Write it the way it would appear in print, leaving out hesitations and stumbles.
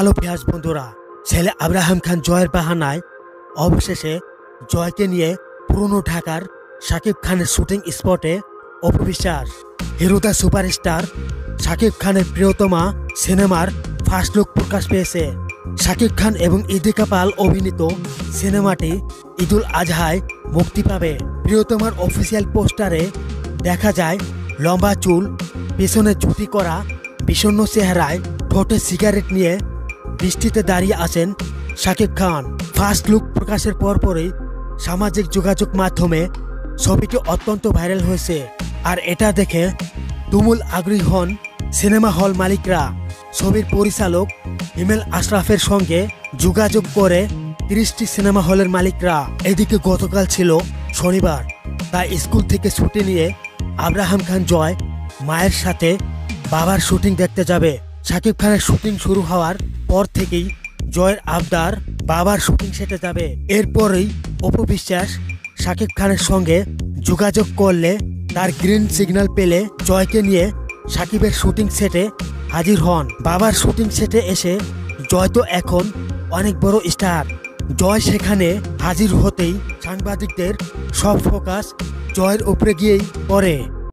Hello viewers বন্ধুরা, ছেলে Abraham খান জয়ের বাহানায় অবশেষে জয়কে নিয়ে পুরনো ঢাকার শাকিব খানের শুটিং স্পটে অপবিশ্বাস। হিরোদা সুপারস্টার শাকিব খানের প্রিয়তমা সিনেমার ফার্স্ট লুক প্রকাশ পেয়েছে। শাকিব খান এবং ইদিকা পাল অভিনীত সিনেমাটি ঈদুল আজহায় মুক্তি পাবে। প্রিয়তমার অফিসিয়াল পোস্টারে দেখা যায় লম্বা চুল, পেছনে জুতি করা, বিষণ্ণ চেহারায়, ঠোঁটে সিগারেট নিয়ে বৃষ্টিতে দাঁড়িয়ে আছেন শাকিব খান। ফার্স্ট লুক প্রকাশের পরপরই সামাজিক যোগাযোগ মাধ্যমে ছবিটি অত্যন্ত ভাইরাল হয়েছে। আর এটা দেখে তুমুল আগ্রহী হন সিনেমা হল মালিকরা। ছবির পরিচালক এমএল আশরাফের সঙ্গে যোগাযোগ করে ৩০টি সিনেমা হলের মালিকরা। এদিকে গতকাল ছিল শনিবার, তাই স্কুল থেকে ছুটি নিয়ে আব্রাহাম খান জয় মায়ের সাথে বাবার শুটিং দেখতে যাবে। শাকিব খানের শুটিং শুরু হওয়ার পর থেকেই জয়ের আবদার বাবার শুটিং সেটে যাবে। এরপরেই অপু বিশ্বাস শাকিব খানের সঙ্গে যোগাযোগ করলে তার গ্রিন সিগন্যাল পেলে জয়কে নিয়ে শাকিবের শুটিং সেটে হাজির হন। বাবার শুটিং সেটে এসে জয় তো এখন অনেক বড় স্টার। জয় সেখানে হাজির হতেই সাংবাদিকদের সব ফোকাস জয়ের উপরে গিয়েই পড়ে।